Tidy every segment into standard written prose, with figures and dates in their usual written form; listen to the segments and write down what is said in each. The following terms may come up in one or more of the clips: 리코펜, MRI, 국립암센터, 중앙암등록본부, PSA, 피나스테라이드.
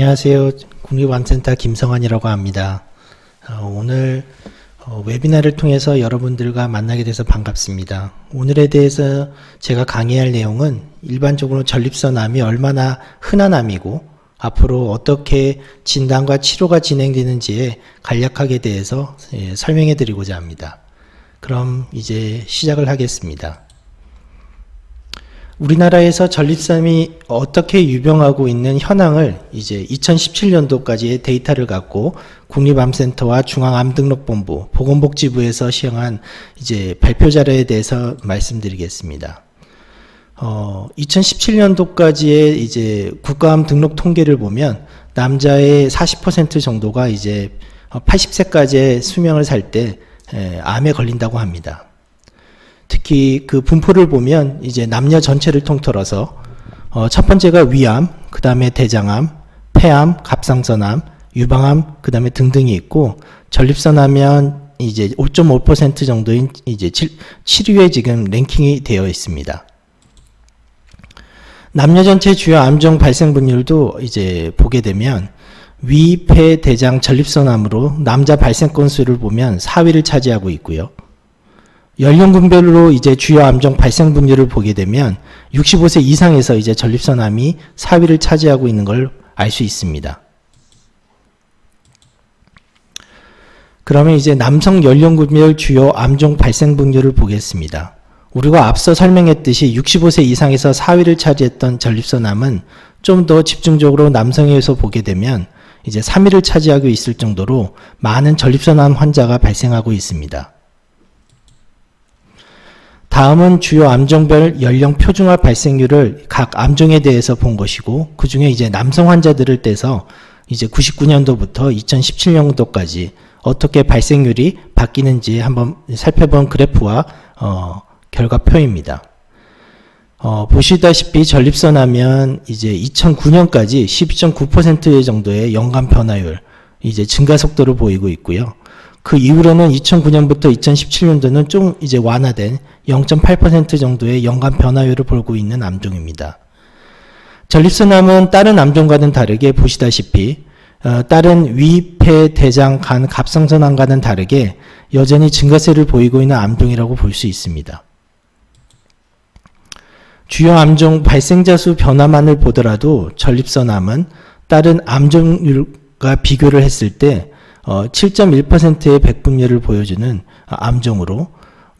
안녕하세요. 국립암센터 김성환이라고 합니다. 오늘 웨비나를 통해서 여러분들과 만나게 돼서 반갑습니다. 오늘에 대해서 제가 강의할 내용은 일반적으로 전립선암이 얼마나 흔한 암이고 앞으로 어떻게 진단과 치료가 진행되는지에 간략하게 대해서 설명해 드리고자 합니다. 그럼 이제 시작을 하겠습니다. 우리나라에서 전립선암이 어떻게 유병하고 있는 현황을 이제 2017년도까지의 데이터를 갖고 국립암센터와 중앙암등록본부, 보건복지부에서 시행한 이제 발표 자료에 대해서 말씀드리겠습니다. 2017년도까지의 이제 국가암 등록 통계를 보면 남자의 40% 정도가 이제 80세까지의 수명을 살 때 암에 걸린다고 합니다. 특히 그 분포를 보면 이제 남녀 전체를 통틀어서 첫 번째가 위암, 그 다음에 대장암, 폐암, 갑상선암, 유방암, 그 다음에 등등이 있고, 전립선암은 이제 5.5% 정도인 이제 7위에 지금 랭킹이 되어 있습니다. 남녀 전체 주요 암종 발생 분율도 이제 보게 되면 위, 폐, 대장, 전립선암으로 남자 발생 건수를 보면 4위를 차지하고 있고요. 연령군별로 이제 주요 암종 발생 분류를 보게 되면 65세 이상에서 이제 전립선암이 4위를 차지하고 있는 걸 알 수 있습니다. 그러면 이제 남성 연령군별 주요 암종 발생 분류를 보겠습니다. 우리가 앞서 설명했듯이 65세 이상에서 4위를 차지했던 전립선암은 좀 더 집중적으로 남성에서 보게 되면 이제 3위를 차지하고 있을 정도로 많은 전립선암 환자가 발생하고 있습니다. 다음은 주요 암종별 연령 표준화 발생률을 각 암종에 대해서 본 것이고, 그 중에 이제 남성 환자들을 떼서 이제 99년도부터 2017년도까지 어떻게 발생률이 바뀌는지 한번 살펴본 그래프와 결과표입니다. 보시다시피 전립선암은 이제 2009년까지 12.9% 정도의 연간 변화율, 이제 증가 속도를 보이고 있고요. 그 이후로는 2009년부터 2017년도는 좀 이제 완화된 0.8% 정도의 연간 변화율을 보이고 있는 암종입니다. 전립선암은 다른 암종과는 다르게 보시다시피 다른 위, 폐, 대장, 간, 갑상선암과는 다르게 여전히 증가세를 보이고 있는 암종이라고 볼 수 있습니다. 주요 암종 발생자 수 변화만을 보더라도 전립선암은 다른 암종과 비교를 했을 때 7.1%의 백분율을 보여주는 암종으로,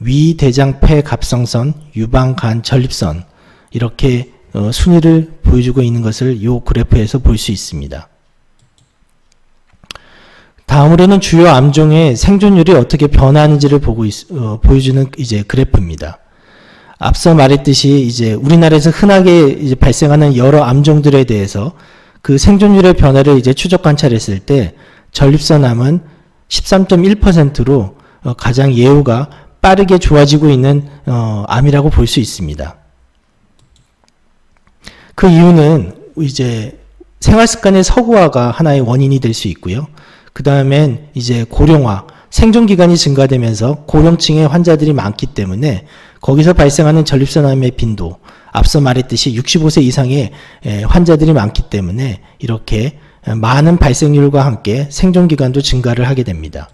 위, 대장, 폐, 갑상선, 유방, 간, 전립선 이렇게 순위를 보여주고 있는 것을 이 그래프에서 볼 수 있습니다. 다음으로는 주요 암종의 생존율이 어떻게 변화하는지를 보여주는 이제 그래프입니다. 앞서 말했듯이 이제 우리나라에서 흔하게 이제 발생하는 여러 암종들에 대해서 그 생존율의 변화를 이제 추적 관찰했을 때 전립선암은 13.1%로 가장 예후가 빠르게 좋아지고 있는 암이라고 볼 수 있습니다. 그 이유는 이제 생활습관의 서구화가 하나의 원인이 될 수 있고요. 그 다음엔 이제 고령화, 생존기간이 증가되면서 고령층의 환자들이 많기 때문에 거기서 발생하는 전립선암의 빈도, 앞서 말했듯이 65세 이상의 환자들이 많기 때문에 이렇게 많은 발생률과 함께 생존기간도 증가를 하게 됩니다.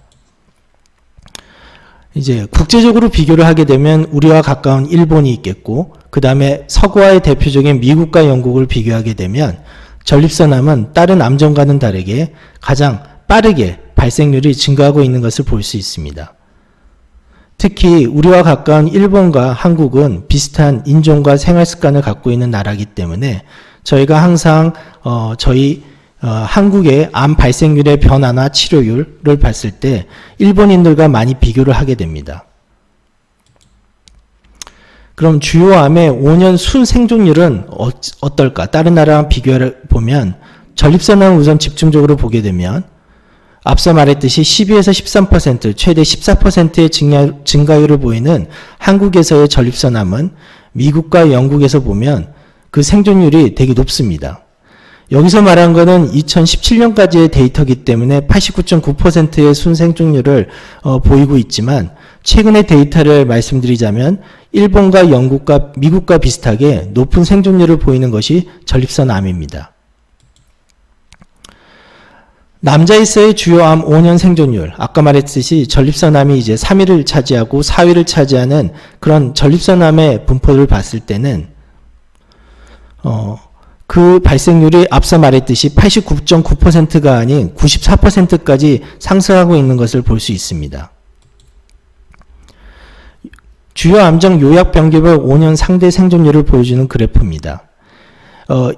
이제 국제적으로 비교를 하게 되면 우리와 가까운 일본이 있겠고, 그 다음에 서구와의 대표적인 미국과 영국을 비교하게 되면 전립선암은 다른 암종과는 다르게 가장 빠르게 발생률이 증가하고 있는 것을 볼 수 있습니다. 특히 우리와 가까운 일본과 한국은 비슷한 인종과 생활습관을 갖고 있는 나라이기 때문에 저희가 항상 한국의 암 발생률의 변화나 치료율을 봤을 때 일본인들과 많이 비교를 하게 됩니다. 그럼 주요 암의 5년 순생존율은 어떨까? 다른 나라와 비교를 보면 전립선암 우선 집중적으로 보게 되면 앞서 말했듯이 12에서 13%, 최대 14%의 증가율을 보이는 한국에서의 전립선암은 미국과 영국에서 보면 그 생존율이 되게 높습니다. 여기서 말한 거는 2017년까지의 데이터이기 때문에 89.9%의 순생존율을 보이고 있지만, 최근의 데이터를 말씀드리자면 일본과 영국과 미국과 비슷하게 높은 생존율을 보이는 것이 전립선암입니다. 남자에서의 주요암 5년 생존율, 아까 말했듯이 전립선암이 이제 3위를 차지하고 4위를 차지하는 그런 전립선암의 분포를 봤을 때는 그 발생률이 앞서 말했듯이 89.9%가 아닌 94%까지 상승하고 있는 것을 볼 수 있습니다. 주요 암종 요약 병기별 5년 상대 생존율을 보여주는 그래프입니다.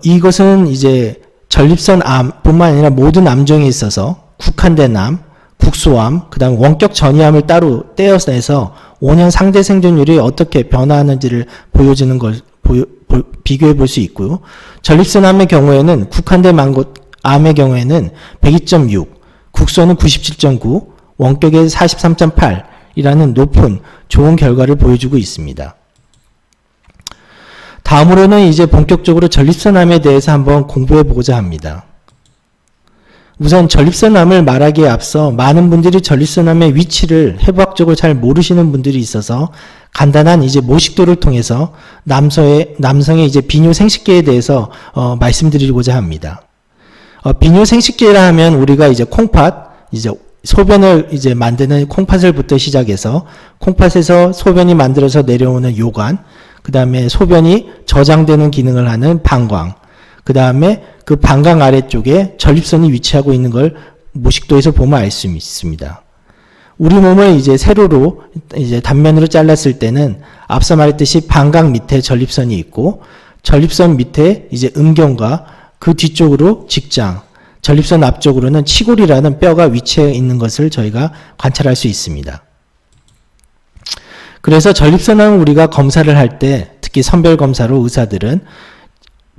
이것은 이제 전립선 암뿐만 아니라 모든 암종에 있어서 국한된 암, 국소암, 그 다음 원격 전이암을 따로 떼어내서 5년 상대 생존율이 어떻게 변화하는지를 보여주는 걸 비교해 볼 수 있고요. 전립선암의 경우에는 국한된 암의 경우에는 102.6, 국소는 97.9, 원격의 43.8 이라는 높은 좋은 결과를 보여주고 있습니다. 다음으로는 이제 본격적으로 전립선암에 대해서 한번 공부해 보고자 합니다. 우선 전립선암을 말하기에 앞서 많은 분들이 전립선암의 위치를 해부학적으로 잘 모르시는 분들이 있어서 간단한 이제 모식도를 통해서 남성의 이제 비뇨 생식계에 대해서 말씀드리고자 합니다. 비뇨 생식계라 하면 우리가 이제 콩팥, 이제 소변을 이제 만드는 콩팥을부터 시작해서 콩팥에서 소변이 만들어서 내려오는 요관, 그 다음에 소변이 저장되는 기능을 하는 방광, 그 다음에 그 방광 아래쪽에 전립선이 위치하고 있는 걸 모식도에서 보면 알 수 있습니다. 우리 몸을 이제 세로로 이제 단면으로 잘랐을 때는 앞서 말했듯이 방광 밑에 전립선이 있고 전립선 밑에 이제 음경과 그 뒤쪽으로 직장, 전립선 앞쪽으로는 치골이라는 뼈가 위치해 있는 것을 저희가 관찰할 수 있습니다. 그래서 전립선암을 우리가 검사를 할 때 특히 선별검사로 의사들은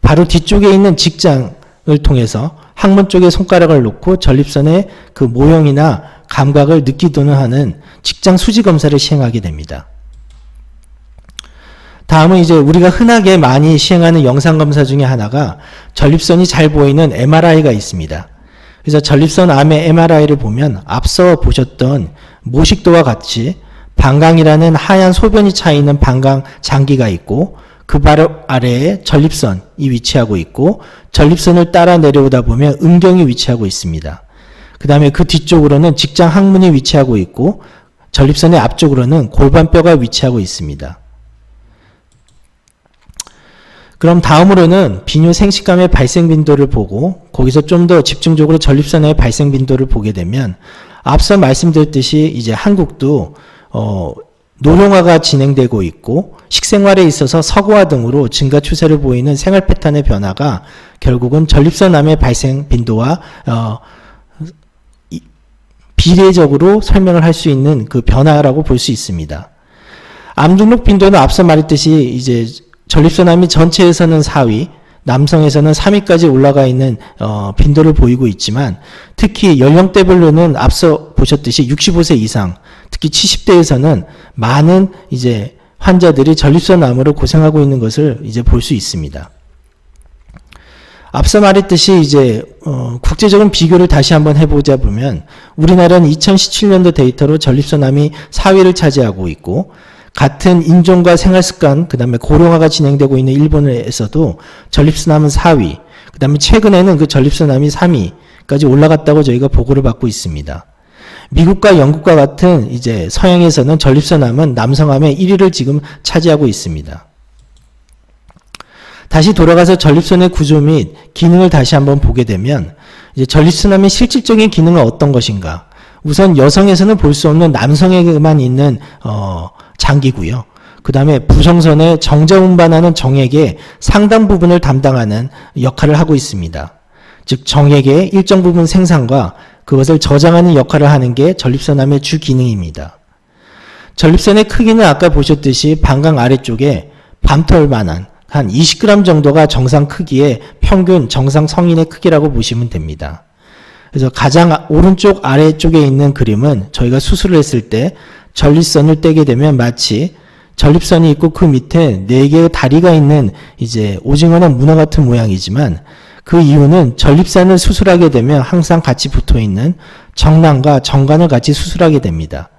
바로 뒤쪽에 있는 직장을 통해서 항문 쪽에 손가락을 놓고 전립선의 그 모형이나 감각을 느끼도록 하는 직장 수지 검사를 시행하게 됩니다. 다음은 이제 우리가 흔하게 많이 시행하는 영상검사 중에 하나가 전립선이 잘 보이는 MRI가 있습니다. 그래서 전립선암의 MRI를 보면 앞서 보셨던 모식도와 같이 방광이라는 하얀 소변이 차있는 방광 장기가 있고 그 바로 아래에 전립선이 위치하고 있고 전립선을 따라 내려오다 보면 음경이 위치하고 있습니다. 그 다음에 그 뒤쪽으로는 직장 항문이 위치하고 있고 전립선의 앞쪽으로는 골반뼈가 위치하고 있습니다. 그럼 다음으로는 비뇨 생식암의 발생 빈도를 보고 거기서 좀 더 집중적으로 전립선암의 발생 빈도를 보게 되면 앞서 말씀드렸듯이 이제 한국도 노령화가 진행되고 있고 식생활에 있어서 서구화 등으로 증가 추세를 보이는 생활 패턴의 변화가 결국은 전립선암의 발생 빈도와 비례적으로 설명을 할 수 있는 그 변화라고 볼 수 있습니다. 암 등록 빈도는 앞서 말했듯이 이제 전립선암이 전체에서는 4위, 남성에서는 3위까지 올라가 있는 빈도를 보이고 있지만 특히 연령대별로는 앞서 보셨듯이 65세 이상, 특히 70대에서는 많은 이제 환자들이 전립선암으로 고생하고 있는 것을 이제 볼 수 있습니다. 앞서 말했듯이 이제 국제적인 비교를 다시 한번 해보자 보면 우리나라는 2017년도 데이터로 전립선암이 4위를 차지하고 있고 같은 인종과 생활습관, 그 다음에 고령화가 진행되고 있는 일본에서도 전립선암은 4위, 그 다음에 최근에는 그 전립선암이 3위까지 올라갔다고 저희가 보고를 받고 있습니다. 미국과 영국과 같은 이제 서양에서는 전립선암은 남성암의 1위를 지금 차지하고 있습니다. 다시 돌아가서 전립선의 구조 및 기능을 다시 한번 보게 되면 이제 전립선암의 실질적인 기능은 어떤 것인가? 우선 여성에서는 볼 수 없는 남성에게만 있는 장기고요. 그 다음에 부성선의 정자 운반하는 정액의 상당 부분을 담당하는 역할을 하고 있습니다. 즉 정액의 일정 부분 생산과 그것을 저장하는 역할을 하는 게 전립선암의 주 기능입니다. 전립선의 크기는 아까 보셨듯이 방광 아래쪽에 밤털만한 한 20g 정도가 정상 크기의 평균 정상 성인의 크기라고 보시면 됩니다. 그래서 가장 오른쪽 아래쪽에 있는 그림은 저희가 수술을 했을 때 전립선을 떼게 되면 마치 전립선이 있고 그 밑에 4개의 다리가 있는 이제 오징어나 문어 같은 모양이지만 그 이유는 전립선을 수술하게 되면 항상 같이 붙어있는 정낭과 정관을 같이 수술하게 됩니다.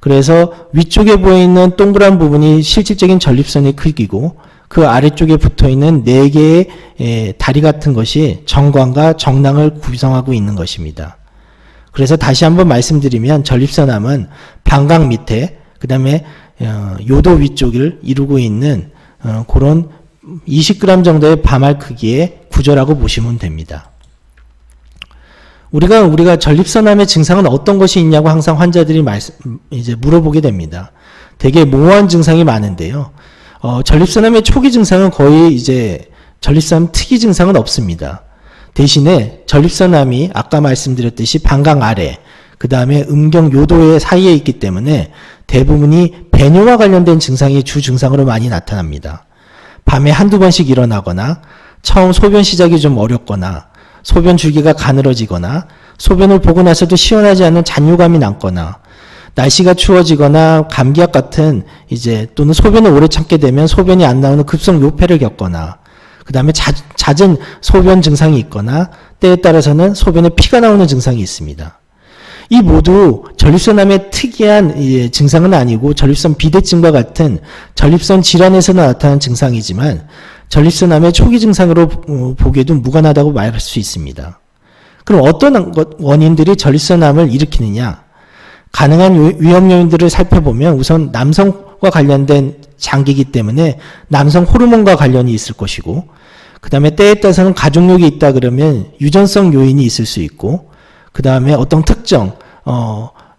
그래서 위쪽에 보이는 동그란 부분이 실질적인 전립선의 크기고 그 아래쪽에 붙어있는 4개의 다리 같은 것이 정관과 정낭을 구성하고 있는 것입니다. 그래서 다시 한번 말씀드리면 전립선암은 방광 밑에 그 다음에 요도 위쪽을 이루고 있는 그런 20g 정도의 밤알 크기의 구조라고 보시면 됩니다. 우리가 전립선암의 증상은 어떤 것이 있냐고 항상 환자들이 이제 물어보게 됩니다. 되게 모호한 증상이 많은데요. 전립선암의 초기 증상은 거의 이제 전립선암 특이 증상은 없습니다. 대신에 전립선암이 아까 말씀드렸듯이 방광 아래, 그 다음에 음경 요도의 사이에 있기 때문에 대부분이 배뇨와 관련된 증상이 주 증상으로 많이 나타납니다. 밤에 한두 번씩 일어나거나 처음 소변 시작이 좀 어렵거나 소변 줄기가 가늘어지거나 소변을 보고 나서도 시원하지 않은 잔뇨감이 남거나 날씨가 추워지거나 감기약 같은 이제 또는 소변을 오래 참게 되면 소변이 안 나오는 급성 요폐를 겪거나 그 다음에 잦은 소변 증상이 있거나 때에 따라서는 소변에 피가 나오는 증상이 있습니다. 이 모두 전립선암의 특이한 증상은 아니고 전립선 비대증과 같은 전립선 질환에서 나타난 증상이지만 전립선암의 초기 증상으로 보기에도 무관하다고 말할 수 있습니다. 그럼 어떤 원인들이 전립선암을 일으키느냐? 가능한 위험 요인들을 살펴보면 우선 남성과 관련된 장기이기 때문에 남성 호르몬과 관련이 있을 것이고 그 다음에 때에 따라서는 가족력이 있다 그러면 유전성 요인이 있을 수 있고 그 다음에 어떤 특정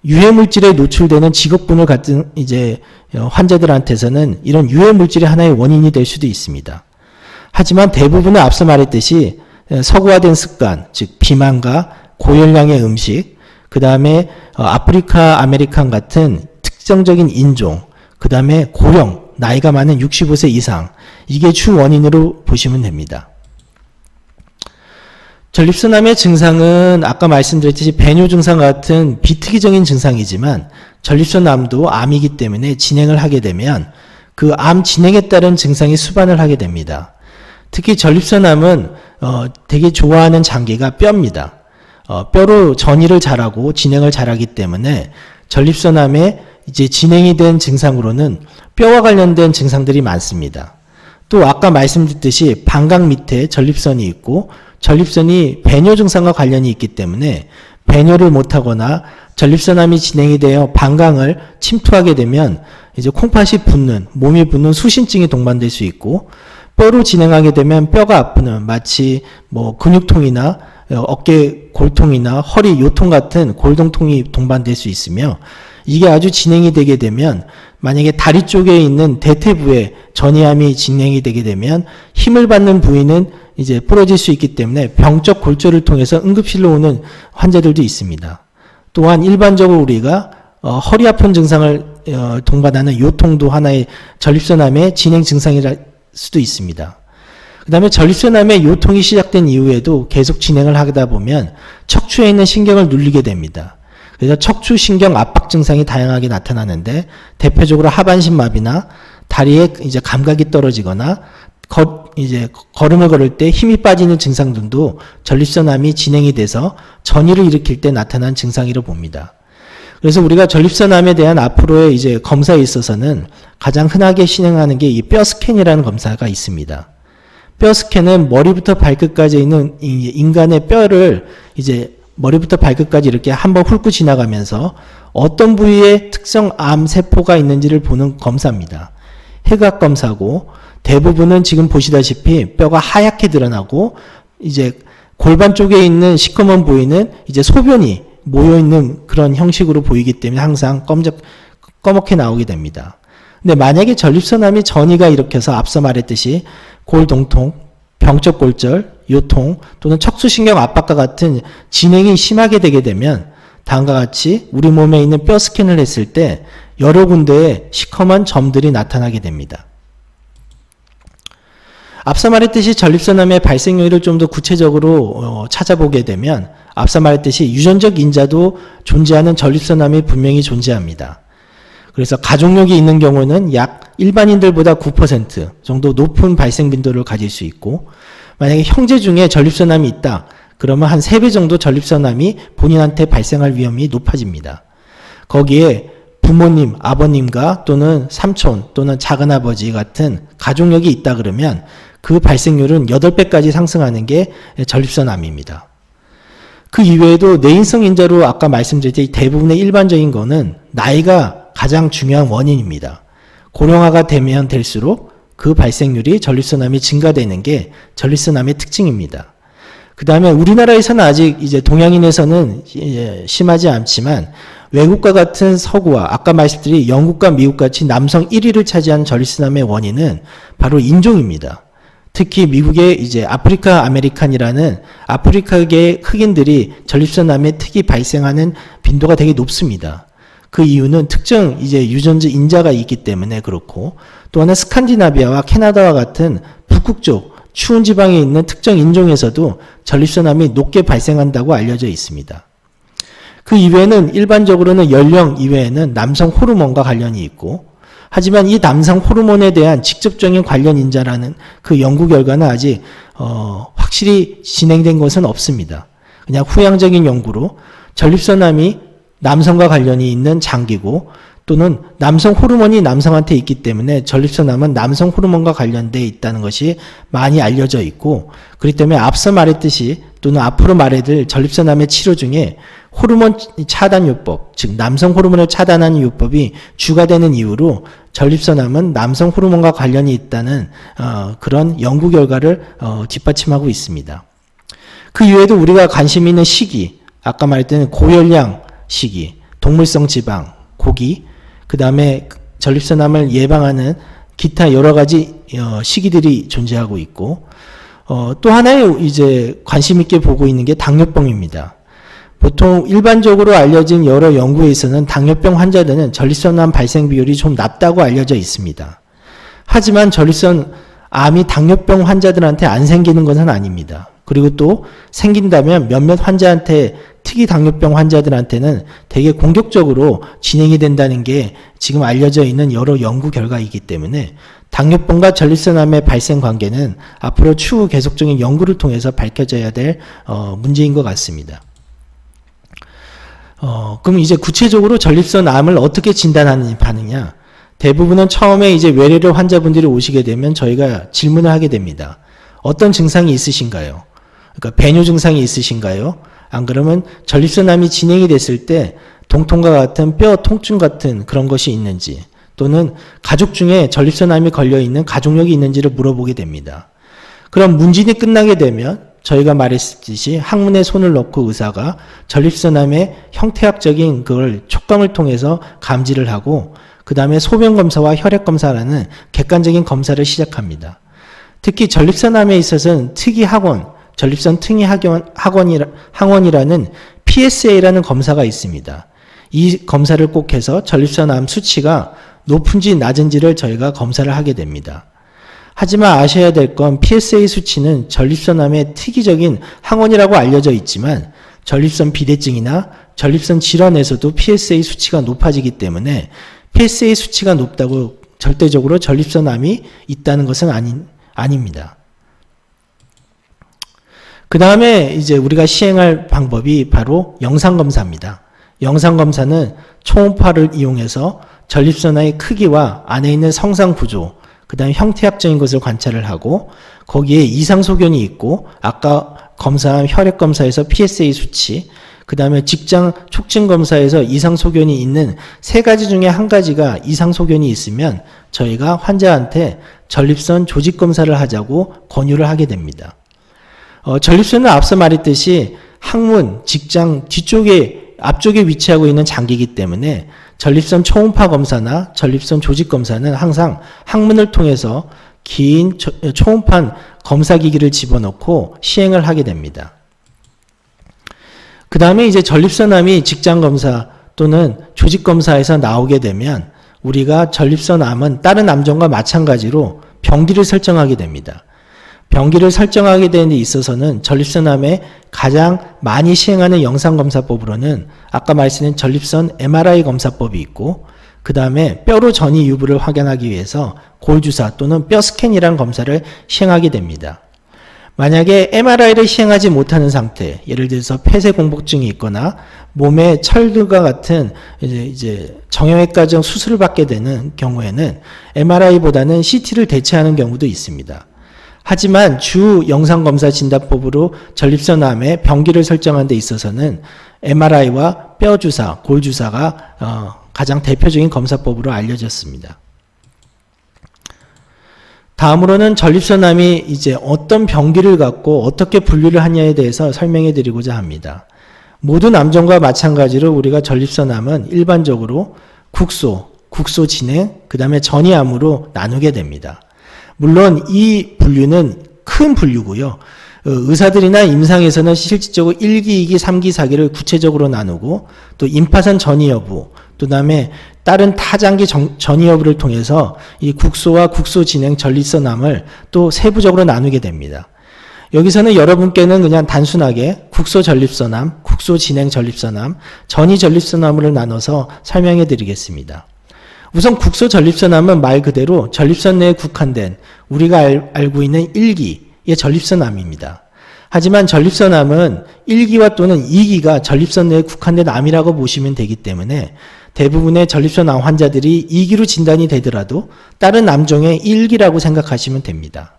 유해물질에 노출되는 직업군을 갖은 이제 환자들한테서는 이런 유해물질이 하나의 원인이 될 수도 있습니다. 하지만 대부분은 앞서 말했듯이 서구화된 습관, 즉 비만과 고열량의 음식, 그 다음에 아프리카 아메리칸 같은 특정적인 인종, 그 다음에 고령, 나이가 많은 65세 이상, 이게 주 원인으로 보시면 됩니다. 전립선암의 증상은 아까 말씀드렸듯이 배뇨 증상 같은 비특이적인 증상이지만 전립선암도 암이기 때문에 진행을 하게 되면 그 암 진행에 따른 증상이 수반을 하게 됩니다. 특히 전립선암은 되게 좋아하는 장기가 뼈입니다. 뼈로 전이를 잘하고 진행을 잘하기 때문에 전립선암의 이제 진행이 된 증상으로는 뼈와 관련된 증상들이 많습니다. 또 아까 말씀드렸듯이 방광 밑에 전립선이 있고 전립선이 배뇨 증상과 관련이 있기 때문에 배뇨를 못하거나 전립선암이 진행이 되어 방광을 침투하게 되면 이제 콩팥이 붓는, 몸이 붓는 수신증이 동반될 수 있고 뼈로 진행하게 되면 뼈가 아프는 마치 뭐 근육통이나 어깨 골통이나 허리 요통 같은 골동통이 동반될 수 있으며 이게 아주 진행이 되게 되면 만약에 다리 쪽에 있는 대퇴부에 전이암이 진행이 되게 되면 힘을 받는 부위는 이제 부러질 수 있기 때문에 병적 골절을 통해서 응급실로 오는 환자들도 있습니다. 또한 일반적으로 우리가 허리 아픈 증상을 동반하는 요통도 하나의 전립선암의 진행 증상일 수도 있습니다. 그 다음에 전립선암의 요통이 시작된 이후에도 계속 진행을 하다 보면 척추에 있는 신경을 눌리게 됩니다. 그래서 척추 신경 압박 증상이 다양하게 나타나는데 대표적으로 하반신 마비나 다리에 이제 감각이 떨어지거나 이제 걸음을 걸을 때 힘이 빠지는 증상 등도 전립선암이 진행이 돼서 전이를 일으킬 때 나타난 증상이라고 봅니다. 그래서 우리가 전립선암에 대한 앞으로의 이제 검사에 있어서는 가장 흔하게 시행하는 게 이 뼈 스캔이라는 검사가 있습니다. 뼈 스캔은 머리부터 발끝까지 있는 인간의 뼈를 이제 머리부터 발끝까지 이렇게 한번 훑고 지나가면서 어떤 부위에 특성 암 세포가 있는지를 보는 검사입니다. 해각 검사고 대부분은 지금 보시다시피 뼈가 하얗게 드러나고 이제 골반 쪽에 있는 시커먼 부위는 이제 소변이 모여있는 그런 형식으로 보이기 때문에 항상 검게 나오게 됩니다. 근데 만약에 전립선암이 전이가 일으켜서 앞서 말했듯이 골동통, 병적 골절, 요통 또는 척추신경 압박과 같은 진행이 심하게 되게 되면 다음과 같이 우리 몸에 있는 뼈 스캔을 했을 때 여러 군데에 시커먼 점들이 나타나게 됩니다. 앞서 말했듯이 전립선암의 발생 요인을 좀 더 구체적으로 찾아보게 되면 앞서 말했듯이 유전적 인자도 존재하는 전립선암이 분명히 존재합니다. 그래서 가족력이 있는 경우는 약 일반인들보다 9% 정도 높은 발생 빈도를 가질 수 있고 만약에 형제 중에 전립선암이 있다 그러면 한 3배 정도 전립선암이 본인한테 발생할 위험이 높아집니다. 거기에 부모님, 아버님과 또는 삼촌 또는 작은아버지 같은 가족력이 있다 그러면 그 발생률은 8배까지 상승하는 게 전립선암입니다. 그 이외에도 내인성 인자로 아까 말씀드렸듯이 대부분의 일반적인 거는 나이가 가장 중요한 원인입니다. 고령화가 되면 될수록 그 발생률이 전립선암이 증가되는 게 전립선암의 특징입니다. 그 다음에 우리나라에서는 아직 이제 동양인에서는 심하지 않지만 외국과 같은 서구와 아까 말씀드린 영국과 미국같이 남성 1위를 차지한 전립선암의 원인은 바로 인종입니다. 특히 미국의 이제 아프리카 아메리칸이라는 아프리카계 흑인들이 전립선암의 특이 발생하는 빈도가 되게 높습니다. 그 이유는 특정 이제 유전자 인자가 있기 때문에 그렇고, 또 하나 스칸디나비아와 캐나다와 같은 북극 쪽 추운 지방에 있는 특정 인종에서도 전립선암이 높게 발생한다고 알려져 있습니다. 그 이외에는 일반적으로는 연령 이외에는 남성 호르몬과 관련이 있고, 하지만 이 남성 호르몬에 대한 직접적인 관련 인자라는 그 연구 결과는 아직 확실히 진행된 것은 없습니다. 그냥 후향적인 연구로 전립선암이 남성과 관련이 있는 장기고, 또는 남성 호르몬이 남성한테 있기 때문에 전립선암은 남성 호르몬과 관련되어 있다는 것이 많이 알려져 있고, 그렇기 때문에 앞서 말했듯이 또는 앞으로 말해들 전립선암의 치료 중에 호르몬 차단요법, 즉 남성 호르몬을 차단하는 요법이 주가 되는 이유로 전립선암은 남성 호르몬과 관련이 있다는 그런 연구 결과를 뒷받침하고 있습니다. 그 이외에도 우리가 관심 있는 식이, 아까 말했던 고열량 식이, 동물성 지방, 고기, 그 다음에 전립선암을 예방하는 기타 여러 가지 식이들이 존재하고 있고, 또 하나의 이제 관심 있게 보고 있는 게 당뇨병입니다. 보통 일반적으로 알려진 여러 연구에서는 당뇨병 환자들은 전립선암 발생 비율이 좀 낮다고 알려져 있습니다. 하지만 전립선암이 당뇨병 환자들한테 안 생기는 것은 아닙니다. 그리고 또 생긴다면 몇몇 환자한테, 특히 당뇨병 환자들한테는 되게 공격적으로 진행이 된다는 게 지금 알려져 있는 여러 연구 결과이기 때문에 당뇨병과 전립선암의 발생 관계는 앞으로 추후 계속적인 연구를 통해서 밝혀져야 될 문제인 것 같습니다. 그럼 이제 구체적으로 전립선암을 어떻게 진단하느냐? 대부분은 처음에 이제 외래료 환자분들이 오시게 되면 저희가 질문을 하게 됩니다. 어떤 증상이 있으신가요? 그러니까 배뇨 증상이 있으신가요? 안 그러면 전립선암이 진행이 됐을 때 동통과 같은 뼈 통증 같은 그런 것이 있는지, 또는 가족 중에 전립선암이 걸려있는 가족력이 있는지를 물어보게 됩니다. 그럼 문진이 끝나게 되면 저희가 말했듯이 항문에 손을 넣고 의사가 전립선암의 형태학적인 그걸 촉감을 통해서 감지를 하고, 그 다음에 소변검사와 혈액검사라는 객관적인 검사를 시작합니다. 특히 전립선암에 있어서는 특이학원, 전립선 특이 항원이라는 PSA라는 검사가 있습니다. 이 검사를 꼭 해서 전립선암 수치가 높은지 낮은지를 저희가 검사를 하게 됩니다. 하지만 아셔야 될 건 PSA 수치는 전립선암의 특이적인 항원이라고 알려져 있지만 전립선 비대증이나 전립선 질환에서도 PSA 수치가 높아지기 때문에 PSA 수치가 높다고 절대적으로 전립선암이 있다는 것은 아닙니다. 그 다음에 이제 우리가 시행할 방법이 바로 영상검사입니다. 영상검사는 초음파를 이용해서 전립선암의 크기와 안에 있는 성상구조, 그 다음에 형태학적인 것을 관찰을 하고, 거기에 이상소견이 있고 아까 검사한 혈액검사에서 PSA 수치, 그 다음에 직장 촉진검사에서 이상소견이 있는 세 가지 중에 한 가지가 이상소견이 있으면 저희가 환자한테 전립선 조직검사를 하자고 권유를 하게 됩니다. 전립선은 앞서 말했듯이 항문, 직장 뒤쪽에 앞쪽에 위치하고 있는 장기이기 때문에 전립선 초음파 검사나 전립선 조직 검사는 항상 항문을 통해서 긴 초음파 검사기기를 집어넣고 시행을 하게 됩니다. 그 다음에 이제 전립선암이 직장 검사 또는 조직 검사에서 나오게 되면 우리가 전립선암은 다른 암종과 마찬가지로 병기를 설정하게 됩니다. 병기를 설정하게 되는 데 있어서는 전립선암에 가장 많이 시행하는 영상검사법으로는 아까 말씀드린 전립선 MRI 검사법이 있고, 그 다음에 뼈로 전이 유부를 확인하기 위해서 골주사 또는 뼈 스캔이라는 검사를 시행하게 됩니다. 만약에 MRI를 시행하지 못하는 상태, 예를 들어서 폐쇄공복증이 있거나 몸에 철들과 같은 이제 정형외과적 수술을 받게 되는 경우에는 MRI보다는 CT를 대체하는 경우도 있습니다. 하지만 주 영상검사 진단법으로 전립선암의 병기를 설정한 데 있어서는 MRI와 뼈주사, 골주사가 가장 대표적인 검사법으로 알려졌습니다. 다음으로는 전립선암이 이제 어떤 병기를 갖고 어떻게 분류를 하냐에 대해서 설명해 드리고자 합니다. 모든 암종과 마찬가지로 우리가 전립선암은 일반적으로 국소, 국소진행, 그 다음에 전이암으로 나누게 됩니다. 물론 이 분류는 큰 분류고요. 의사들이나 임상에서는 실질적으로 1기, 2기, 3기, 4기를 구체적으로 나누고 또 임파선 전이 여부, 그 다음에 다른 타장기 전이 여부를 통해서 이 국소와 국소진행 전립선암을 또 세부적으로 나누게 됩니다. 여기서는 여러분께는 그냥 단순하게 국소 전립선암, 국소 진행 전립선암, 전이 전립선암으로 나눠서 설명해 드리겠습니다. 우선 국소 전립선암은 말 그대로 전립선 내에 국한된 우리가 알고 있는 1기의 전립선암입니다. 하지만 전립선암은 1기와 또는 2기가 전립선 내에 국한된 암이라고 보시면 되기 때문에 대부분의 전립선암 환자들이 2기로 진단이 되더라도 다른 암종의 1기라고 생각하시면 됩니다.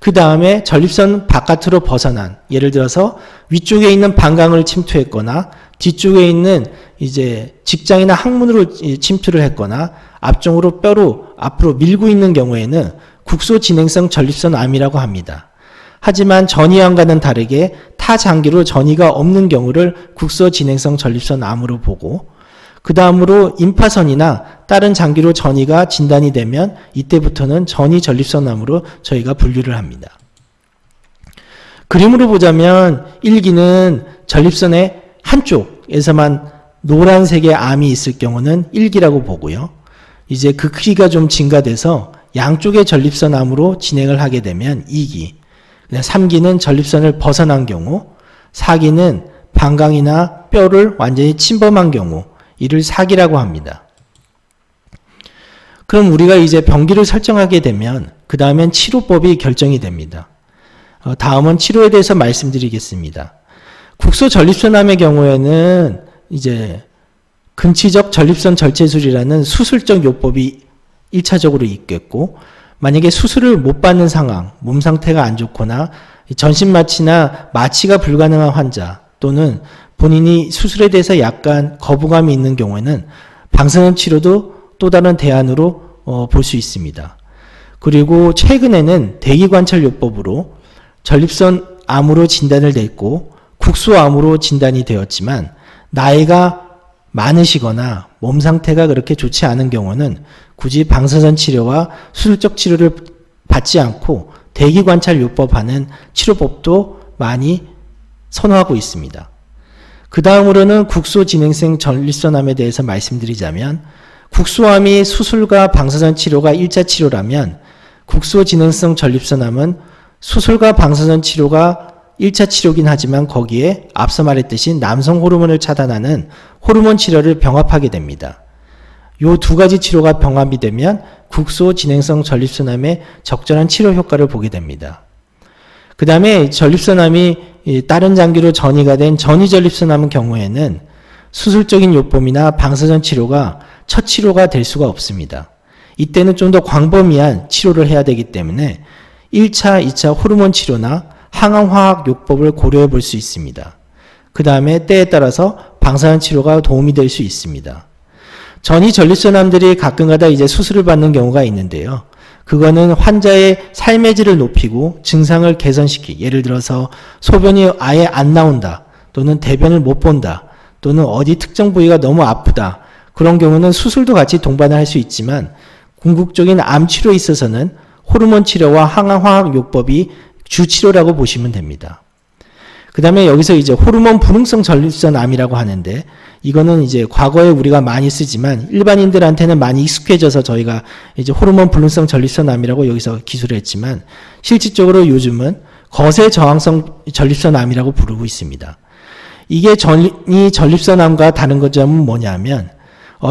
그 다음에 전립선 바깥으로 벗어난, 예를 들어서 위쪽에 있는 방광을 침투했거나 뒤쪽에 있는 이제 직장이나 항문으로 침투를 했거나 앞쪽으로 뼈로 앞으로 밀고 있는 경우에는 국소진행성 전립선암이라고 합니다. 하지만 전이암과는 다르게 타장기로 전이가 없는 경우를 국소진행성 전립선암으로 보고, 그 다음으로 임파선이나 다른 장기로 전이가 진단이 되면 이때부터는 전이 전립선암으로 저희가 분류를 합니다. 그림으로 보자면 1기는 전립선의 한쪽에서만 노란색의 암이 있을 경우는 1기라고 보고요. 이제 그 크기가 좀 증가돼서 양쪽의 전립선암으로 진행을 하게 되면 2기, 3기는 전립선을 벗어난 경우, 4기는 방광이나 뼈를 완전히 침범한 경우, 이를 4기라고 합니다. 그럼 우리가 이제 병기를 설정하게 되면 그 다음엔 치료법이 결정이 됩니다. 다음은 치료에 대해서 말씀드리겠습니다. 국소 전립선암의 경우에는 이제 근치적 전립선 절제술이라는 수술적 요법이 1차적으로 있겠고, 만약에 수술을 못 받는 상황, 몸 상태가 안 좋거나 전신마취나 마취가 불가능한 환자 또는 본인이 수술에 대해서 약간 거부감이 있는 경우에는 방사선 치료도 또 다른 대안으로 볼 수 있습니다. 그리고 최근에는 대기관찰요법으로 전립선암으로 진단을 냈고 국소암으로 진단이 되었지만 나이가 많으시거나 몸 상태가 그렇게 좋지 않은 경우는 굳이 방사선 치료와 수술적 치료를 받지 않고 대기관찰요법 하는 치료법도 많이 선호하고 있습니다. 그 다음으로는 국소진행성 전립선암에 대해서 말씀드리자면, 국소암이 수술과 방사선 치료가 1차 치료라면 국소진행성 전립선암은 수술과 방사선 치료가 1차 치료긴 하지만 거기에 앞서 말했듯이 남성 호르몬을 차단하는 호르몬 치료를 병합하게 됩니다. 이 두 가지 치료가 병합이 되면 국소진행성 전립선암의 적절한 치료 효과를 보게 됩니다. 그 다음에 전립선암이 다른 장기로 전이가 된 전이전립선암의 경우에는 수술적인 요법이나 방사선 치료가 첫 치료가 될 수가 없습니다. 이때는 좀 더 광범위한 치료를 해야 되기 때문에 1차, 2차 호르몬 치료나 항암화학 요법을 고려해 볼 수 있습니다. 그 다음에 때에 따라서 방사선 치료가 도움이 될 수 있습니다. 전이전립선암들이 가끔가다 이제 수술을 받는 경우가 있는데요. 그거는 환자의 삶의 질을 높이고 증상을 개선시키기, 예를 들어서 소변이 아예 안 나온다, 또는 대변을 못 본다, 또는 어디 특정 부위가 너무 아프다, 그런 경우는 수술도 같이 동반을 할 수 있지만 궁극적인 암 치료에 있어서는 호르몬 치료와 항암화학 요법이 주치료라고 보시면 됩니다. 그 다음에 여기서 이제 호르몬 불응성 전립선암이라고 하는데, 이거는 이제 과거에 우리가 많이 쓰지만 일반인들한테는 많이 익숙해져서 저희가 이제 호르몬 불응성 전립선암이라고 여기서 기술을 했지만 실질적으로 요즘은 거세 저항성 전립선암이라고 부르고 있습니다. 이게 전이 전립선암과 다른 점은 뭐냐면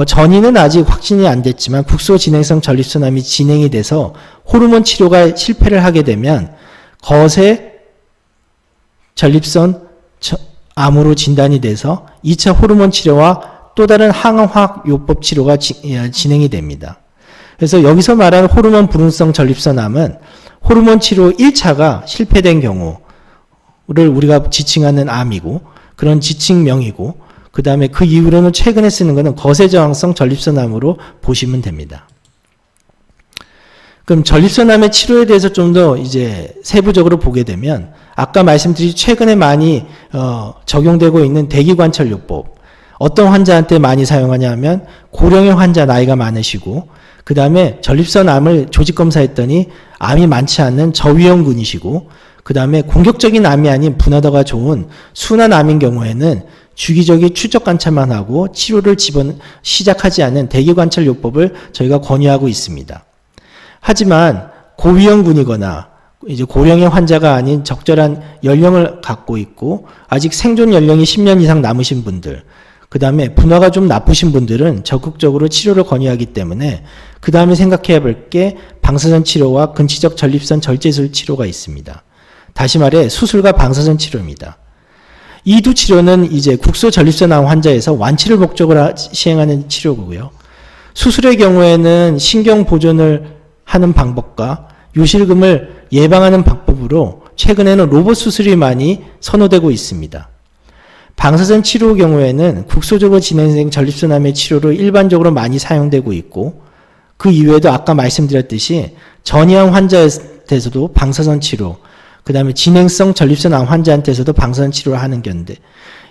전이는 아직 확진이 안 됐지만 국소진행성 전립선암이 진행이 돼서 호르몬 치료가 실패를 하게 되면 거세 전립선 암으로 진단이 돼서 2차 호르몬 치료와 또 다른 항암화학 요법 치료가 진행이 됩니다. 그래서 여기서 말하는 호르몬 불응성 전립선암은 호르몬 치료 1차가 실패된 경우를 우리가 지칭하는 암이고 그런 지칭명이고 그 다음에 그 이후로는 최근에 쓰는 거는 거세저항성 전립선암으로 보시면 됩니다. 그럼 전립선암의 치료에 대해서 좀 더 이제 세부적으로 보게 되면 아까 말씀드린 최근에 많이 적용되고 있는 대기관철요법 어떤 환자한테 많이 사용하냐 하면 고령의 환자 나이가 많으시고 그 다음에 전립선암을 조직검사했더니 암이 많지 않은 저위험군이시고 그 다음에 공격적인 암이 아닌 분화도가 좋은 순한 암인 경우에는 주기적인 추적 관찰만 하고 치료를 시작하지 않은 대기관찰요법을 저희가 권유하고 있습니다. 하지만 고위험군이거나 이제 고령의 환자가 아닌 적절한 연령을 갖고 있고 아직 생존 연령이 10년 이상 남으신 분들 그 다음에 분화가 좀 나쁘신 분들은 적극적으로 치료를 권유하기 때문에 그 다음에 생각해야 할 게 방사선 치료와 근치적 전립선 절제술 치료가 있습니다. 다시 말해 수술과 방사선 치료입니다. 이 두 치료는 이제 국소 전립선암 환자에서 완치를 목적으로 시행하는 치료고요. 수술의 경우에는 신경 보존을 하는 방법과 요실금을 예방하는 방법으로 최근에는 로봇 수술이 많이 선호되고 있습니다. 방사선 치료 경우에는 국소적으로 진행된 전립선암의 치료로 일반적으로 많이 사용되고 있고 그 이외에도 아까 말씀드렸듯이 전이암 환자한테서도 방사선 치료, 그 다음에 진행성 전립선암 환자한테서도 방사선 치료를 하는 건데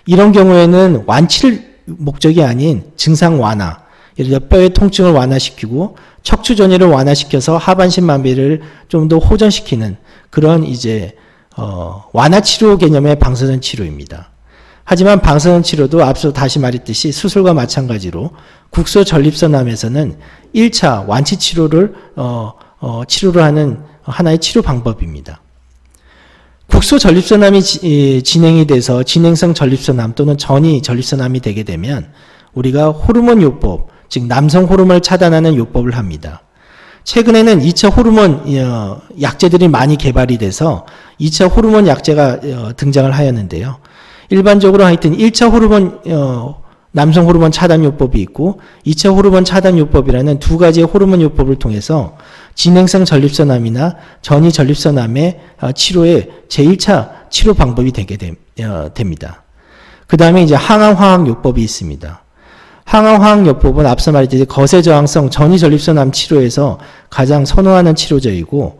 이런 경우에는 완치를 목적이 아닌 증상 완화, 예를 들어 뼈의 통증을 완화시키고 척추전이를 완화시켜서 하반신 마비를 좀 더 호전시키는 그런 이제 완화치료 개념의 방사선 치료입니다. 하지만 방사선 치료도 앞서 다시 말했듯이 수술과 마찬가지로 국소 전립선암에서는 1차 완치 치료를 치료를 하는 하나의 치료 방법입니다. 국소 전립선암이 진행이 돼서 진행성 전립선암 또는 전이 전립선암이 되게 되면 우리가 호르몬 요법, 즉 남성 호르몬을 차단하는 요법을 합니다. 최근에는 2차 호르몬 약제들이 많이 개발이 돼서 2차 호르몬 약제가 등장을 하였는데요. 일반적으로 하여튼 1차 호르몬, 남성 호르몬 차단 요법이 있고 2차 호르몬 차단 요법이라는 두 가지의 호르몬 요법을 통해서 진행성 전립선암이나 전이 전립선암의 치료의 제1차 치료 방법이 되게 됩니다. 그 다음에 이제 항암화학 요법이 있습니다. 항암화학 요법은 앞서 말했듯이 거세저항성 전이 전립선암 치료에서 가장 선호하는 치료제이고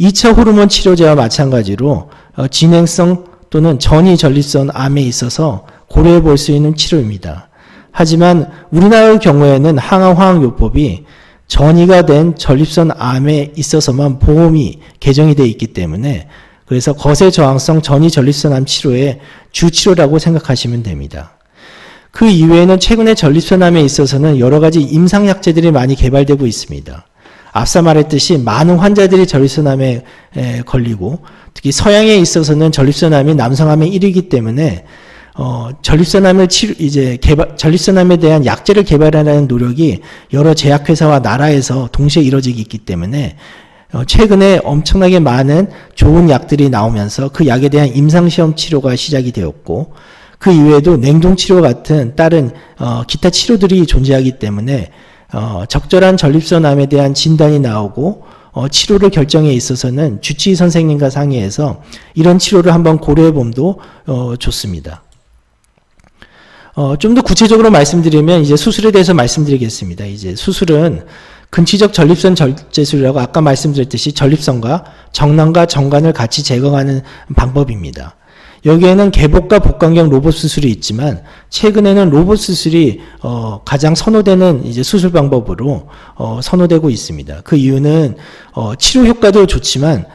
2차 호르몬 치료제와 마찬가지로 진행성 또는 전이 전립선암에 있어서 고려해 볼 수 있는 치료입니다. 하지만 우리나라의 경우에는 항암화학요법이 전이가 된 전립선암에 있어서만 보험이 개정이 되어 있기 때문에 그래서 거세저항성 전이 전립선암 치료의 주치료라고 생각하시면 됩니다. 그 이외에는 최근에 전립선암에 있어서는 여러 가지 임상약제들이 많이 개발되고 있습니다. 앞서 말했듯이 많은 환자들이 전립선암에 걸리고 특히 서양에 있어서는 전립선암이 남성암의 1위이기 때문에 전립선암에 대한 약제를 개발하려는 노력이 여러 제약회사와 나라에서 동시에 이뤄지고 있기 때문에 최근에 엄청나게 많은 좋은 약들이 나오면서 그 약에 대한 임상시험 치료가 시작이 되었고 그 이외에도 냉동치료 같은 다른 기타 치료들이 존재하기 때문에 적절한 전립선암에 대한 진단이 나오고 치료를 결정에 있어서는 주치의 선생님과 상의해서 이런 치료를 한번 고려해봄도 좋습니다. 좀 더 구체적으로 말씀드리면 이제 수술에 대해서 말씀드리겠습니다. 이제 수술은 근치적 전립선 절제술이라고 아까 말씀드렸듯이 전립선과 정낭과 정관을 같이 제거하는 방법입니다. 여기에는 개복과 복강경 로봇 수술이 있지만 최근에는 로봇 수술이 가장 선호되는 이제 수술 방법으로 선호되고 있습니다. 그 이유는 치료 효과도 좋지만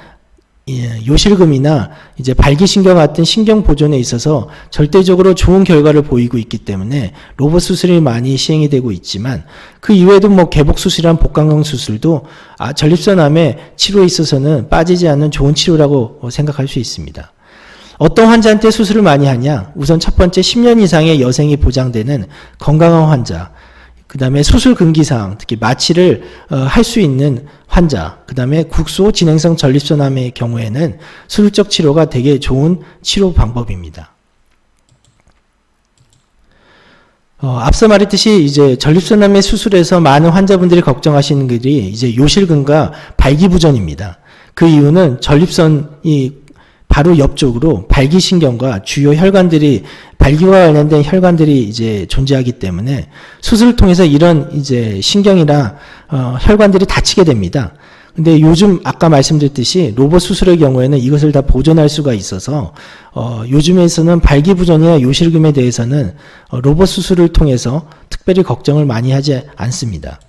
요실금이나 이제 발기신경 같은 신경 보존에 있어서 절대적으로 좋은 결과를 보이고 있기 때문에 로봇 수술이 많이 시행이 되고 있지만 그 이외에도 뭐 개복 수술이란 복강경 수술도 전립선암의 치료에 있어서는 빠지지 않는 좋은 치료라고 생각할 수 있습니다. 어떤 환자한테 수술을 많이 하냐? 우선 첫 번째 10년 이상의 여생이 보장되는 건강한 환자, 그 다음에 수술 금기사항, 특히 마취를 할 수 있는 환자, 그 다음에 국소 진행성 전립선암의 경우에는 수술적 치료가 되게 좋은 치료 방법입니다. 앞서 말했듯이 이제 전립선암의 수술에서 많은 환자분들이 걱정하시는 것이 이제 요실금과 발기부전입니다. 그 이유는 전립선이 바로 옆쪽으로 발기신경과 주요 혈관들이, 발기와 관련된 혈관들이 이제 존재하기 때문에 수술을 통해서 이런 이제 신경이나 혈관들이 다치게 됩니다. 근데 요즘 아까 말씀드렸듯이 로봇 수술의 경우에는 이것을 다 보존할 수가 있어서 요즘에서는 발기부전이나 요실금에 대해서는 로봇 수술을 통해서 특별히 걱정을 많이 하지 않습니다.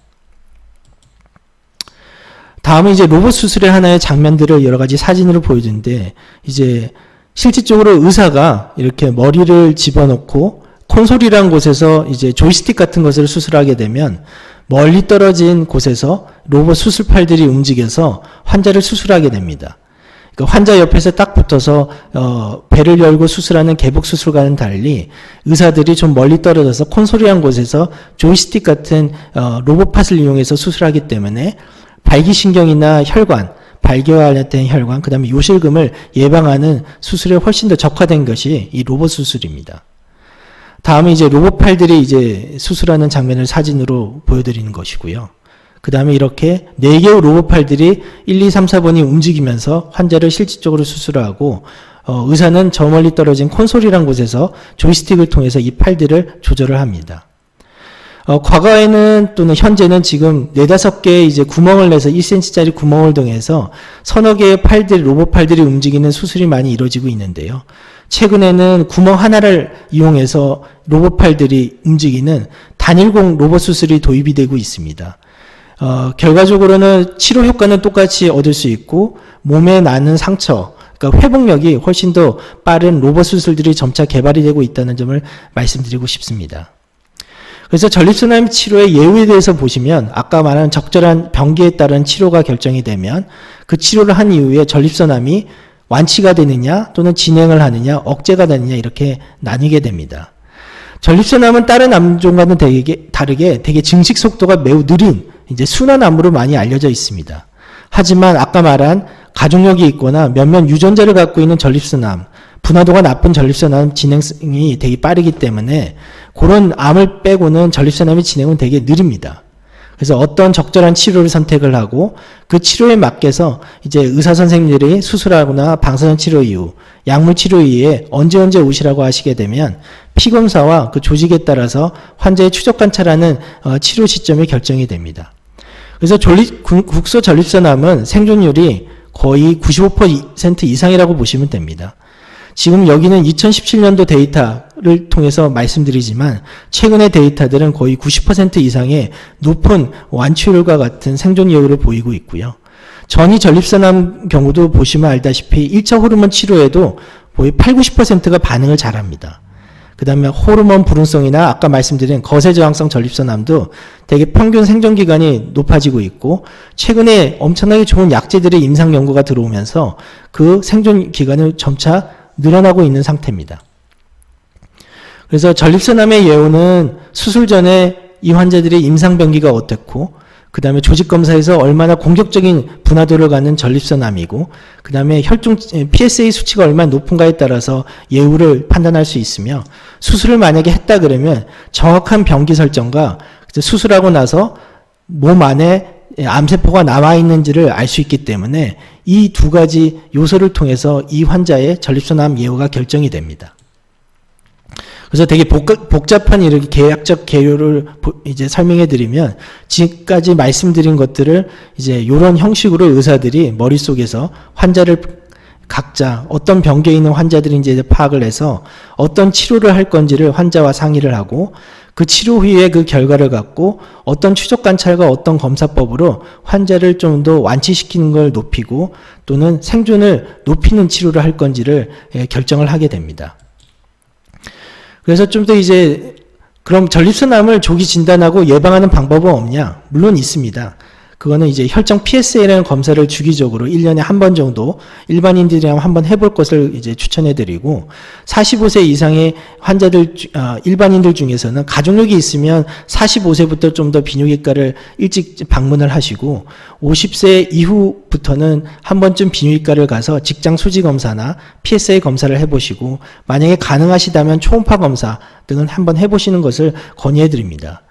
다음은 이제 로봇 수술의 하나의 장면들을 여러 가지 사진으로 보여주는데, 이제 실질적으로 의사가 이렇게 머리를 집어넣고 콘솔이란 곳에서 이제 조이스틱 같은 것을 수술하게 되면 멀리 떨어진 곳에서 로봇 수술팔들이 움직여서 환자를 수술하게 됩니다. 그러니까 환자 옆에서 딱 붙어서 배를 열고 수술하는 개복 수술과는 달리 의사들이 좀 멀리 떨어져서 콘솔이란 곳에서 조이스틱 같은 로봇팟을 이용해서 수술하기 때문에 발기신경이나 혈관, 발기와 관련된 혈관, 그 다음에 요실금을 예방하는 수술에 훨씬 더 적화된 것이 이 로봇 수술입니다. 다음에 이제 로봇팔들이 이제 수술하는 장면을 사진으로 보여드리는 것이고요. 그 다음에 이렇게 4개의 로봇팔들이 1, 2, 3, 4번이 움직이면서 환자를 실질적으로 수술하고, 의사는 저 멀리 떨어진 콘솔이란 곳에서 조이스틱을 통해서 이 팔들을 조절을 합니다. 과거에는 또는 현재는 지금 4~5개의 이제 구멍을 내서 1cm짜리 구멍을 통해서 서너 개의 팔들, 로봇팔들이 움직이는 수술이 많이 이루어지고 있는데요. 최근에는 구멍 하나를 이용해서 로봇팔들이 움직이는 단일공 로봇 수술이 도입이 되고 있습니다. 결과적으로는 치료 효과는 똑같이 얻을 수 있고 몸에 나는 상처, 그러니까 회복력이 훨씬 더 빠른 로봇 수술들이 점차 개발이 되고 있다는 점을 말씀드리고 싶습니다. 그래서 전립선암 치료의 예후에 대해서 보시면 아까 말한 적절한 병기에 따른 치료가 결정이 되면 그 치료를 한 이후에 전립선암이 완치가 되느냐 또는 진행을 하느냐, 억제가 되느냐 이렇게 나뉘게 됩니다. 전립선암은 다른 암종과는 되게 증식 속도가 매우 느린 이제 순환암으로 많이 알려져 있습니다. 하지만 아까 말한 가족력이 있거나 몇몇 유전자를 갖고 있는 전립선암, 분화도가 나쁜 전립선암 진행이 되게 빠르기 때문에 그런 암을 빼고는 전립선암의 진행은 되게 느립니다. 그래서 어떤 적절한 치료를 선택을 하고 그 치료에 맞게서 이제 의사 선생님들이 수술하거나 방사선 치료 이후, 약물 치료 이후에 언제 오시라고 하시게 되면 피 검사와 그 조직에 따라서 환자의 추적 관찰하는 치료 시점이 결정이 됩니다. 그래서 국소 전립선암은 생존율이 거의 95% 이상이라고 보시면 됩니다. 지금 여기는 2017년도 데이터를 통해서 말씀드리지만 최근의 데이터들은 거의 90% 이상의 높은 완치율과 같은 생존율을 보이고 있고요. 전이 전립선암 경우도 보시면 알다시피 1차 호르몬 치료에도 거의 80~90%가 반응을 잘합니다. 그 다음에 호르몬 불응성이나 아까 말씀드린 거세저항성 전립선암도 되게 평균 생존기간이 높아지고 있고, 최근에 엄청나게 좋은 약제들의 임상 연구가 들어오면서 그 생존기간을 점차 늘어나고 있는 상태입니다. 그래서 전립선암의 예후는 수술 전에 이 환자들의 임상병기가 어떻고, 그 다음에 조직검사에서 얼마나 공격적인 분화도를 갖는 전립선암이고, 그 다음에 혈중 PSA 수치가 얼마나 높은가에 따라서 예후를 판단할 수 있으며, 수술을 만약에 했다 그러면 정확한 병기 설정과 수술하고 나서 몸 안에 암세포가 남아있는지를 알 수 있기 때문에 이 두 가지 요소를 통해서 이 환자의 전립선암 예후가 결정이 됩니다. 그래서 되게 복잡한 이렇게 계약적 개요를 이제 설명해 드리면, 지금까지 말씀드린 것들을 이제 이런 형식으로 의사들이 머릿속에서 환자를 각자 어떤 병기에 있는 환자들인지 파악을 해서 어떤 치료를 할 건지를 환자와 상의를 하고, 그 치료 후에 그 결과를 갖고 어떤 추적 관찰과 어떤 검사법으로 환자를 좀 더 완치시키는 걸 높이고 또는 생존을 높이는 치료를 할 건지를 결정을 하게 됩니다. 그래서 좀 더 이제 그럼 전립선암을 조기 진단하고 예방하는 방법은 없냐? 물론 있습니다. 그거는 이제 혈정 PSA라는 검사를 주기적으로 1년에 한 번 정도 일반인들이랑 한번 해볼 것을 이제 추천해드리고, 45세 이상의 환자들, 일반인들 중에서는 가족력이 있으면 45세부터 좀 더 비뇨기과를 일찍 방문을 하시고, 50세 이후부터는 한 번쯤 비뇨기과를 가서 직장 수지 검사나 PSA 검사를 해보시고, 만약에 가능하시다면 초음파 검사 등을 한번 해보시는 것을 권유해드립니다.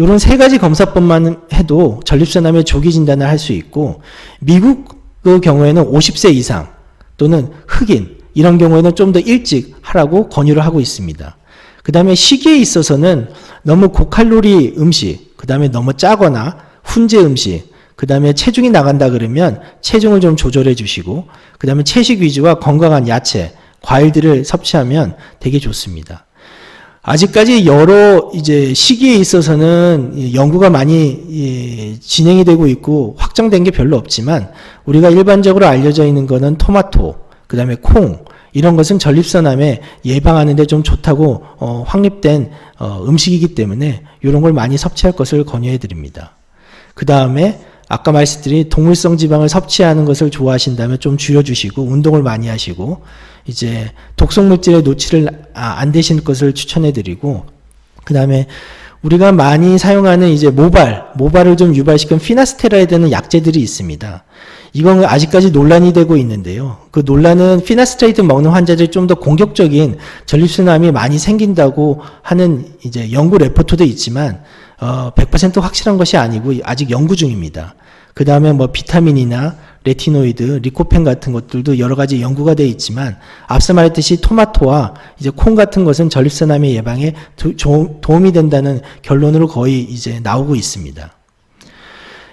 요런 3가지 검사법만 해도 전립선암의 조기 진단을 할 수 있고, 미국 그 경우에는 50세 이상 또는 흑인 이런 경우에는 좀 더 일찍 하라고 권유를 하고 있습니다. 그 다음에 식이에 있어서는 너무 고칼로리 음식, 그 다음에 너무 짜거나 훈제 음식, 그 다음에 체중이 나간다 그러면 체중을 좀 조절해 주시고, 그 다음에 채식 위주와 건강한 야채, 과일들을 섭취하면 되게 좋습니다. 아직까지 여러 이제 시기에 있어서는 연구가 많이 진행이 되고 있고 확정된 게 별로 없지만, 우리가 일반적으로 알려져 있는 거는 토마토, 그 다음에 콩, 이런 것은 전립선암에 예방하는 데 좀 좋다고 확립된 음식이기 때문에 이런 걸 많이 섭취할 것을 권유해 드립니다. 그 다음에 아까 말씀드린 동물성 지방을 섭취하는 것을 좋아하신다면 좀 줄여주시고, 운동을 많이 하시고, 이제 독성물질의 노출을 안 되실 것을 추천해드리고, 그 다음에 우리가 많이 사용하는 이제 모발을 좀 유발시킨 피나스테라이드는 약재들이 있습니다. 이건 아직까지 논란이 되고 있는데요. 그 논란은 피나스테라이드 먹는 환자들이 좀 더 공격적인 전립선암이 많이 생긴다고 하는 이제 연구 레포트도 있지만 100% 확실한 것이 아니고 아직 연구 중입니다. 그 다음에 뭐 비타민이나 레티노이드, 리코펜 같은 것들도 여러 가지 연구가 되어 있지만, 앞서 말했듯이 토마토와 이제 콩 같은 것은 전립선암의 예방에 도움이 된다는 결론으로 거의 이제 나오고 있습니다.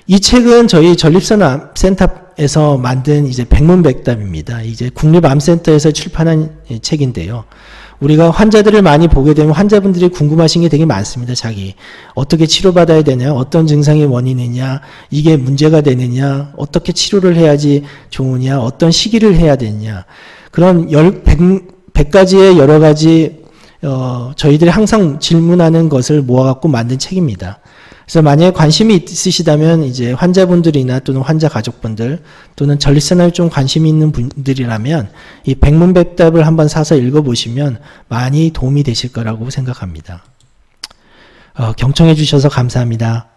이 책은 저희 전립선암 센터에서 만든 이제 백문백답입니다. 이제 국립암센터에서 출판한 책인데요. 우리가 환자들을 많이 보게 되면 환자분들이 궁금하신 게 되게 많습니다. 자기 어떻게 치료받아야 되냐, 어떤 증상이 원인이냐, 이게 문제가 되느냐, 어떻게 치료를 해야지 좋으냐, 어떤 시기를 해야 되느냐, 그런 100가지의 여러 가지 저희들이 항상 질문하는 것을 모아갖고 만든 책입니다. 그래서 만약에 관심이 있으시다면 이제 환자분들이나 또는 환자 가족분들 또는 전립선암에 좀 관심이 있는 분들이라면 이 백문백답을 한번 사서 읽어보시면 많이 도움이 되실 거라고 생각합니다. 경청해 주셔서 감사합니다.